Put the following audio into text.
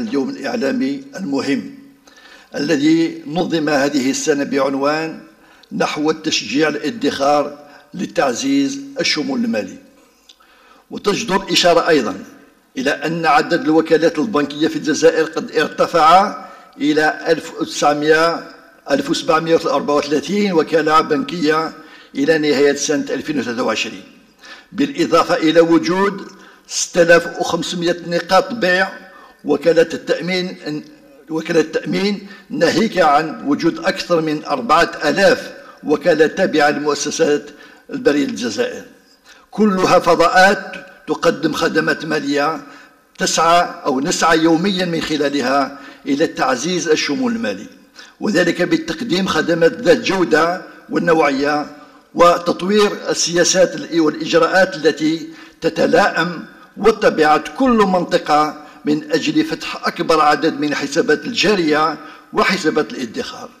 اليوم الإعلامي المهم الذي نظم هذه السنة بعنوان نحو التشجيع الادخار لتعزيز الشمول المالي. وتجدر إشارة أيضا إلى أن عدد الوكالات البنكية في الجزائر قد ارتفع إلى 1734 وكالة بنكية إلى نهاية سنة 2023، بالإضافة إلى وجود 6500 نقاط بيع وكالة التأمين، ناهيك عن وجود أكثر من 4000 وكالة تابعة لمؤسسات البريد الجزائر، كلها فضاءات تقدم خدمات مالية نسعى يوميا من خلالها إلى تعزيز الشمول المالي، وذلك بتقديم خدمات ذات جودة والنوعية وتطوير السياسات والإجراءات التي تتلائم وطبيعة كل منطقة من أجل فتح أكبر عدد من الحسابات الجارية وحسابات الادخار.